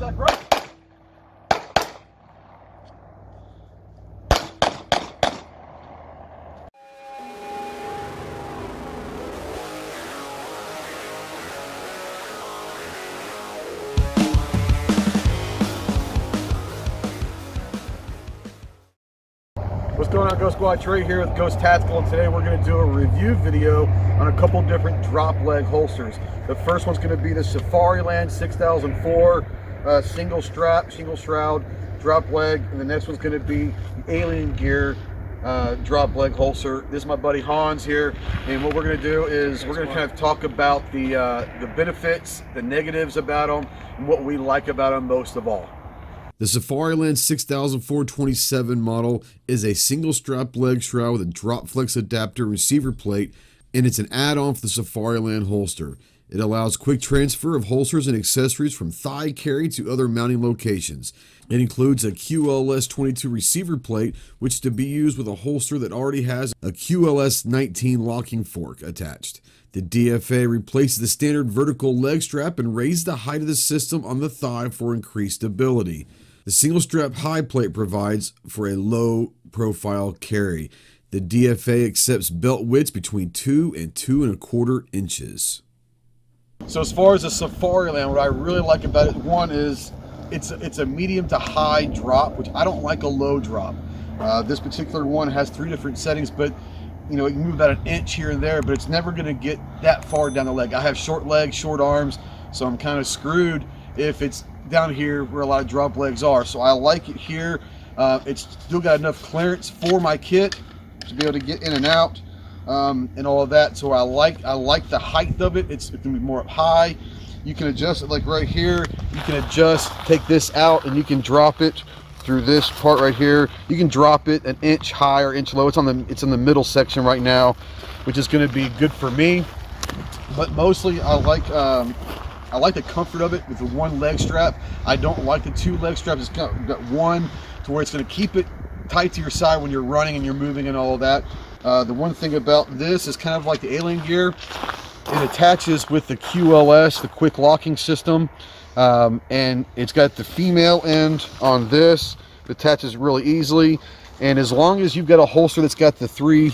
Left, right. What's going on, Ghost Squad? Trey here with Ghost Tactical, and today we're going to do a review video on a couple different drop leg holsters. The first one's going to be the Safariland 6004 single strap, single shroud drop leg, and the next one's going to be the Alien Gear drop leg holster. This is my buddy Hans here, and what we're going to do is we're going to kind of talk about the benefits, the negatives about them, and what we like about them most of all. The Safariland 6427 model is a single strap leg shroud with a Drop Flex adapter receiver plate, and it's an add-on for the Safariland holster. It allows quick transfer of holsters and accessories from thigh carry to other mounting locations. It includes a QLS-22 receiver plate, which is to be used with a holster that already has a QLS-19 locking fork attached. The DFA replaces the standard vertical leg strap and raised the height of the system on the thigh for increased stability. The single strap high plate provides for a low profile carry. The DFA accepts belt widths between 2 and 2 1/4 inches. So as far as the Safariland, what I really like about it, one is it's a medium to high drop, which I don't like a low drop. This particular one has 3 different settings, but you know, you can move about an inch here and there, but it's never going to get that far down the leg. I have short legs, short arms, so I'm kind of screwed if it's down here where a lot of drop legs are. So I like it here. It's still got enough clearance for my kit to be able to get in and out and all of that. So I like the height of it. It can be more up high. You can adjust it like right here. You can adjust, take this out, and you can drop it through this part right here. You can drop it an inch high or inch low. It's in the middle section right now, which is going to be good for me. But mostly I like the comfort of it with the 1 leg strap. I don't like the 2 leg straps. It's got 1 to where it's going to keep it tight to your side when you're running and you're moving and all of that. The one thing about this is kind of like the Alien Gear. It attaches with the QLS, the quick locking system, and it's got the female end on this. It attaches really easily. And as long as you've got a holster that's got the 3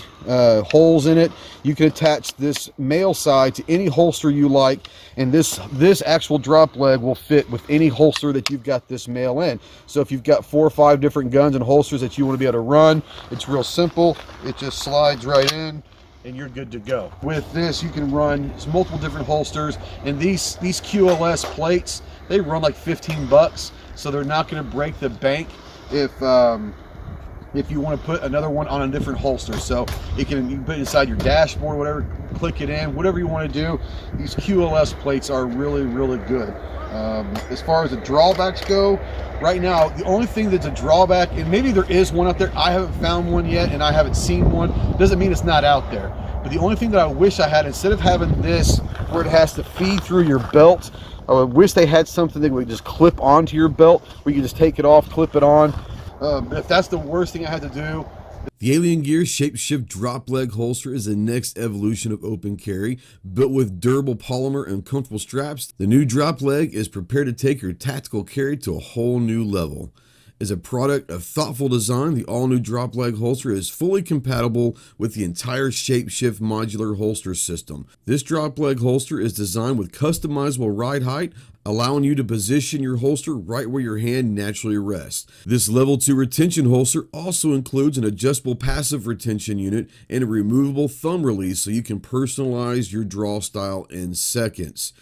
holes in it, you can attach this male side to any holster you like, and this actual drop leg will fit with any holster that you've got this male in. So if you've got 4 or 5 different guns and holsters that you want to be able to run, it's real simple. It just slides right in, and you're good to go. With this, you can run multiple different holsters, and these QLS plates, they run like 15 bucks, so they're not going to break the bank if you want to put another one on a different holster. So you can put it inside your dashboard, whatever, click it in, whatever you want to do. These QLS plates are really, really good. As far as the drawbacks go, right now, the only thing that's a drawback, and maybe there is one out there, I haven't found one yet and I haven't seen one, doesn't mean it's not out there. But the only thing that I wish I had, instead of having this where it has to feed through your belt, I wish they had something that would just clip onto your belt, where you can just take it off, clip it on. If that's the worst thing I had to do. The Alien Gear ShapeShift drop leg holster is the next evolution of open carry. Built with durable polymer and comfortable straps, the new drop leg is prepared to take your tactical carry to a whole new level. As a product of thoughtful design, the all-new drop leg holster is fully compatible with the entire ShapeShift modular holster system. This drop leg holster is designed with customizable ride height, allowing you to position your holster right where your hand naturally rests. This level 2 retention holster also includes an adjustable passive retention unit and a removable thumb release, so you can personalize your draw style in seconds.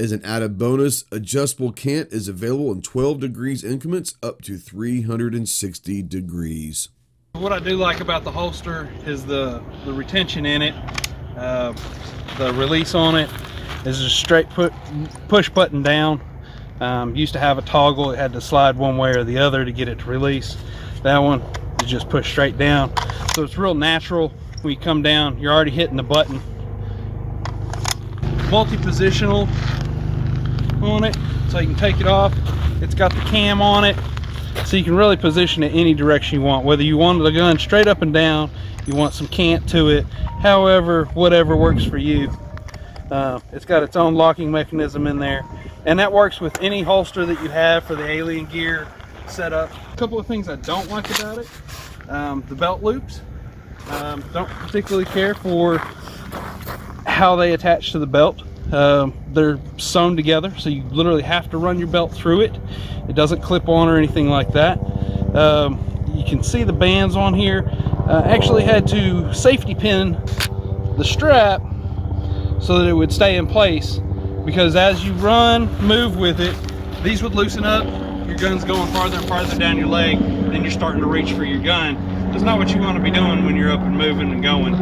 As an added bonus, adjustable cant is available in 12 degrees increments up to 360 degrees. What I do like about the holster is the retention in it, the release on it is a straight push button down. Used to have a toggle, it had to slide one way or the other to get it to release. That one is just push straight down. So it's real natural. When you come down, you're already hitting the button. Multi-positional on it, so you can take it off. It's got the cam on it, so you can really position it any direction you want, whether you want the gun straight up and down, you want some cant to it, however, whatever works for you. It's got its own locking mechanism in there, And that works with any holster that you have for the Alien Gear setup. A couple of things I don't like about it. The belt loops. Don't particularly care for how they attach to the belt. They're sewn together, so you literally have to run your belt through it. It doesn't clip on or anything like that. You can see the bands on here. I actually had to safety pin the strap so that it would stay in place, because as you run, move with it, these would loosen up, your gun's going farther and farther down your leg, then you're starting to reach for your gun. That's not what you want to be doing when you're up and moving and going,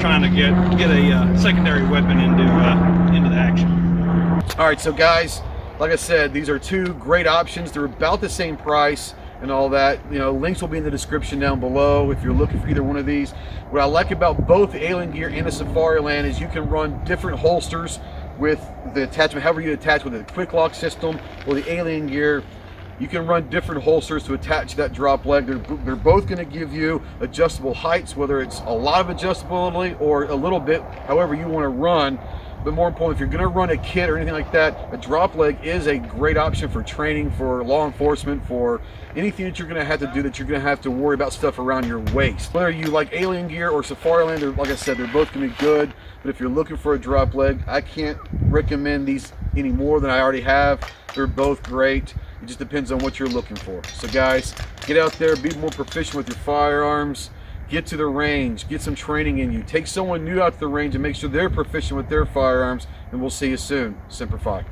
trying to get a secondary weapon into the action. All right, so guys, like I said, these are two great options. They're about the same price and all that. You know, links will be in the description down below if you're looking for either one of these. What I like about both the Alien Gear and the Safariland is you can run different holsters with the attachment, however you attach, with the quick lock system or the Alien Gear. You can run different holsters to attach that drop leg. They're both going to give you adjustable heights, whether it's a lot of adjustability or a little bit, however you want to run. But more important, if you're going to run a kit or anything like that, a drop leg is a great option for training, for law enforcement, for anything that you're going to have to do that you're going to have to worry about stuff around your waist. Whether you like Alien Gear or Safariland, like I said, they're both going to be good. But if you're looking for a drop leg, I can't recommend these any more than I already have. They're both great. It just depends on what you're looking for. So guys, get out there, be more proficient with your firearms, get to the range, get some training in you. Take someone new out to the range and make sure they're proficient with their firearms, and we'll see you soon. Semper Fi.